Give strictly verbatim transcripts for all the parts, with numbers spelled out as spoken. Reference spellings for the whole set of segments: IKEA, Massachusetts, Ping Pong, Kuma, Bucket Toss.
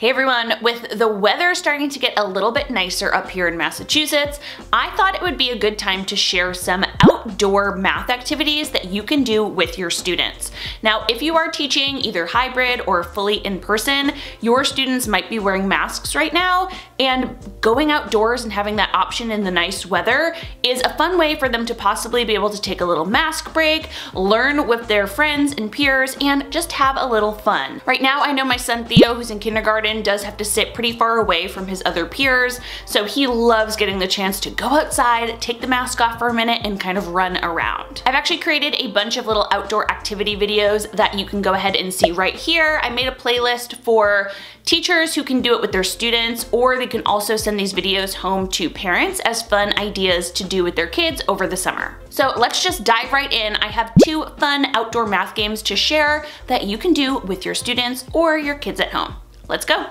Hey everyone, with the weather starting to get a little bit nicer up here in Massachusetts, I thought it would be a good time to share some outdoor math activities that you can do with your students. Now, if you are teaching either hybrid or fully in person, your students might be wearing masks right now, and going outdoors and having that option in the nice weather is a fun way for them to possibly be able to take a little mask break, learn with their friends and peers, and just have a little fun. Right now, I know my son Theo, who's in kindergarten, does have to sit pretty far away from his other peers, so he loves getting the chance to go outside, take the mask off for a minute, and kind of run around. I've actually created a bunch of little outdoor activity videos that you can go ahead and see right here. I made a playlist for teachers who can do it with their students, or they can also send these videos home to parents as fun ideas to do with their kids over the summer. So let's just dive right in. I have two fun outdoor math games to share that you can do with your students or your kids at home. Let's go.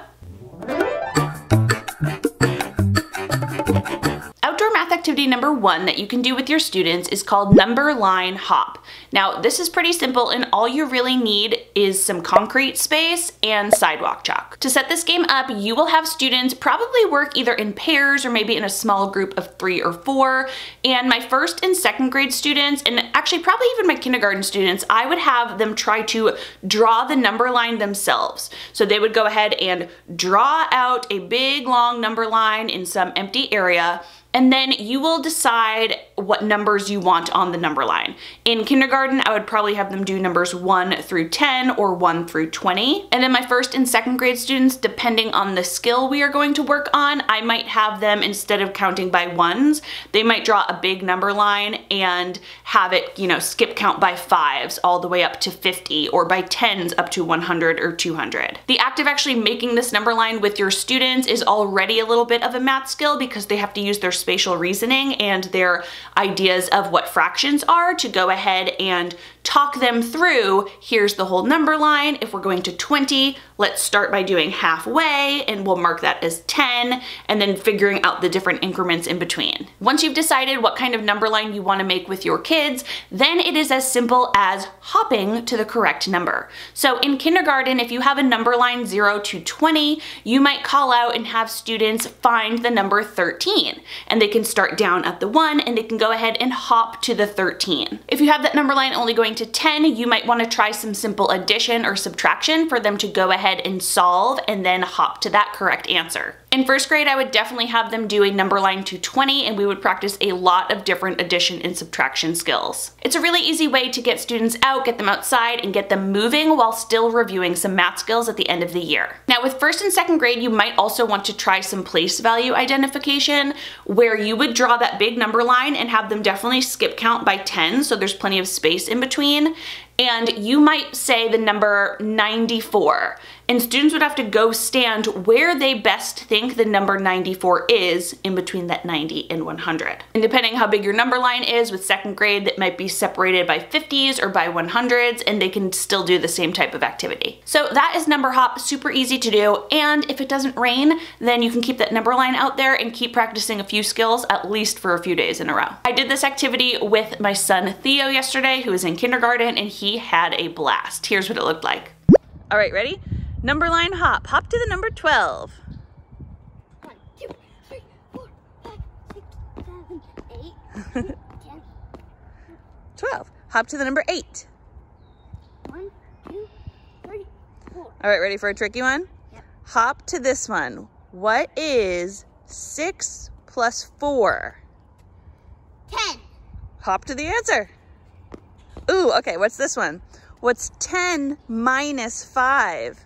Outdoor math activity number one that you can do with your students is called number line hop. Now, this is pretty simple, and all you really need is some concrete space and sidewalk chalk. To set this game up, you will have students probably work either in pairs or maybe in a small group of three or four. And my first and second grade students, and actually probably even my kindergarten students, I would have them try to draw the number line themselves. So they would go ahead and draw out a big long number line in some empty area, and then you will decide what numbers you want on the number line. In kindergarten, I would probably have them do numbers one through ten or one through twenty. And then my first and second grade students, depending on the skill we are going to work on, I might have them, instead of counting by ones, they might draw a big number line and have it, you know, skip count by fives all the way up to fifty, or by tens up to one hundred or two hundred. The act of actually making this number line with your students is already a little bit of a math skill, because they have to use their spatial reasoning and their ideas of what fractions are to go ahead and talk them through, here's the whole number line. If we're going to twenty, let's start by doing halfway, and we'll mark that as ten, and then figuring out the different increments in between. Once you've decided what kind of number line you want to make with your kids, then it is as simple as hopping to the correct number. So in kindergarten, if you have a number line zero to twenty, you might call out and have students find the number thirteen, and they can start down at the one, and they can go ahead and hop to the thirteen. If you have that number line only going to ten, you might want to try some simple addition or subtraction for them to go ahead and solve, and then hop to that correct answer. In first grade, I would definitely have them do a number line to twenty, and we would practice a lot of different addition and subtraction skills. It's a really easy way to get students out, get them outside, and get them moving while still reviewing some math skills at the end of the year. Now, with first and second grade, you might also want to try some place value identification, where you would draw that big number line and have them definitely skip count by ten, so there's plenty of space in between. And you might say the number ninety-four, and students would have to go stand where they best think the number ninety-four is in between that ninety and one hundred. And depending how big your number line is, with second grade, that might be separated by fifties or by one hundreds, and they can still do the same type of activity. So that is number hop, super easy to do, and if it doesn't rain, then you can keep that number line out there and keep practicing a few skills at least for a few days in a row. I did this activity with my son Theo yesterday, who is in kindergarten, and he He had a blast. Here's what it looked like. All right, ready? Number line hop. Hop to the number twelve. One, two, three, four, five, six, seven, eight, nine, ten. twelve. Hop to the number eight. One, two, three, four. All right, ready for a tricky one? Yep. Hop to this one. What is six plus four? Ten. Hop to the answer. Ooh, okay, what's this one? What's ten minus five?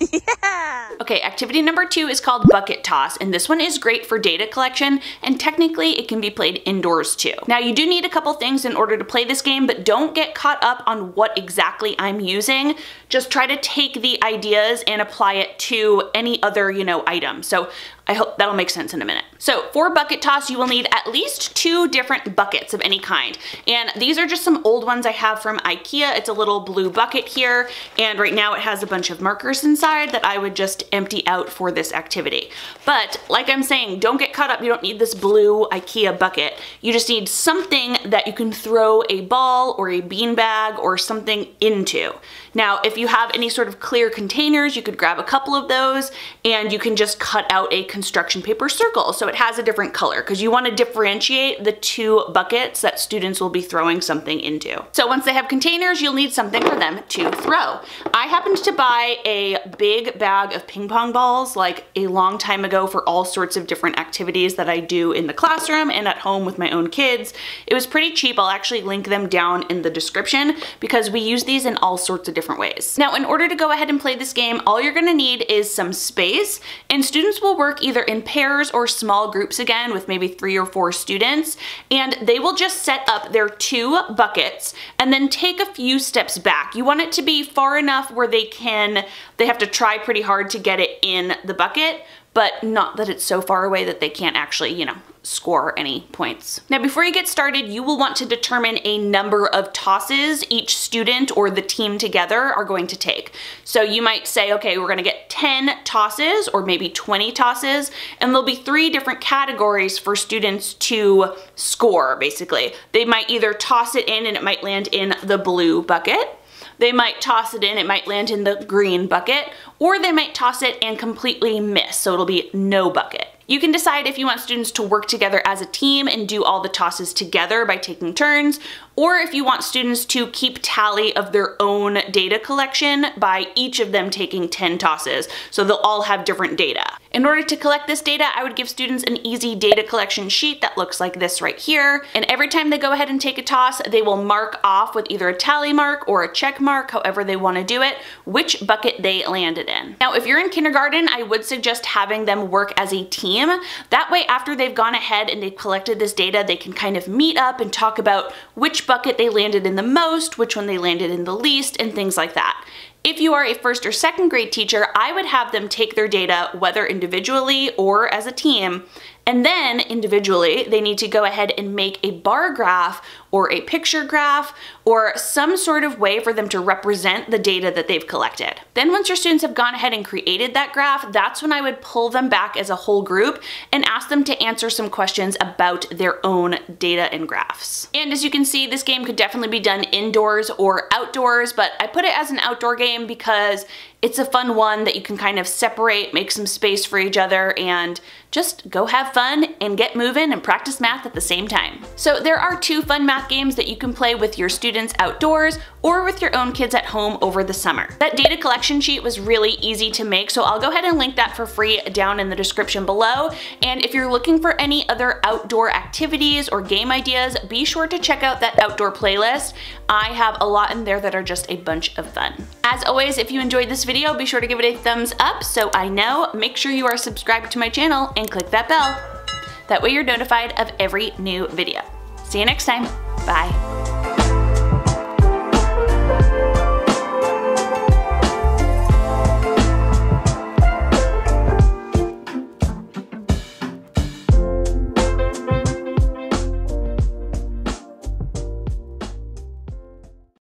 Yeah! Okay, activity number two is called Bucket Toss, and this one is great for data collection, and technically it can be played indoors too. Now, you do need a couple things in order to play this game, but don't get caught up on what exactly I'm using. Just try to take the ideas and apply it to any other, you know, item. So I hope that'll make sense in a minute. So for bucket toss, you will need at least two different buckets of any kind. And these are just some old ones I have from IKEA. It's a little blue bucket here. And right now it has a bunch of markers inside that I would just empty out for this activity. But like I'm saying, don't get caught up. You don't need this blue IKEA bucket. You just need something that you can throw a ball or a bean bag or something into. Now, if you have any sort of clear containers, you could grab a couple of those and you can just cut out a construction paper circle so it has a different color, because you want to differentiate the two buckets that students will be throwing something into. So once they have containers, you'll need something for them to throw. I happened to buy a big bag of ping pong balls like a long time ago for all sorts of different activities that I do in the classroom and at home with my own kids. It was pretty cheap. I'll actually link them down in the description because we use these in all sorts of different ways. Now, in order to go ahead and play this game, all you're gonna need is some space, and students will work either in pairs or small groups again with maybe three or four students, and they will just set up their two buckets and then take a few steps back. You want it to be far enough where they can, they have to try pretty hard to get it in the bucket, but not that it's so far away that they can't actually, you know, score any points. Now, before you get started, you will want to determine a number of tosses each student or the team together are going to take. So you might say, okay, we're gonna get ten tosses or maybe twenty tosses, and there'll be three different categories for students to score, basically. They might either toss it in and it might land in the blue bucket. They might toss it in, it might land in the green bucket, or they might toss it and completely miss, so it'll be no bucket. You can decide if you want students to work together as a team and do all the tosses together by taking turns, or if you want students to keep tally of their own data collection by each of them taking ten tosses, so they'll all have different data. In order to collect this data, I would give students an easy data collection sheet that looks like this right here, and every time they go ahead and take a toss, they will mark off with either a tally mark or a check mark, however they want to do it, which bucket they landed in. Now, if you're in kindergarten, I would suggest having them work as a team. That way, after they've gone ahead and they've collected this data, they can kind of meet up and talk about which bucket they landed in the most, which one they landed in the least, and things like that. If you are a first or second grade teacher, I would have them take their data, whether individually or as a team, and then individually, they need to go ahead and make a bar graph or a picture graph or some sort of way for them to represent the data that they've collected. Then once your students have gone ahead and created that graph, that's when I would pull them back as a whole group and ask them to answer some questions about their own data and graphs. And as you can see, this game could definitely be done indoors or outdoors, but I put it as an outdoor game because it's a fun one that you can kind of separate, make some space for each other, and just go have fun and get moving and practice math at the same time. So there are two fun math games that you can play with your students outdoors or with your own kids at home over the summer. That data collection sheet was really easy to make, so I'll go ahead and link that for free down in the description below. And if you're looking for any other outdoor activities or game ideas, be sure to check out that outdoor playlist. I have a lot in there that are just a bunch of fun. As always, if you enjoyed this video, be sure to give it a thumbs up so I know. Make sure you are subscribed to my channel and click that bell. That way you're notified of every new video. See you next time. Bye.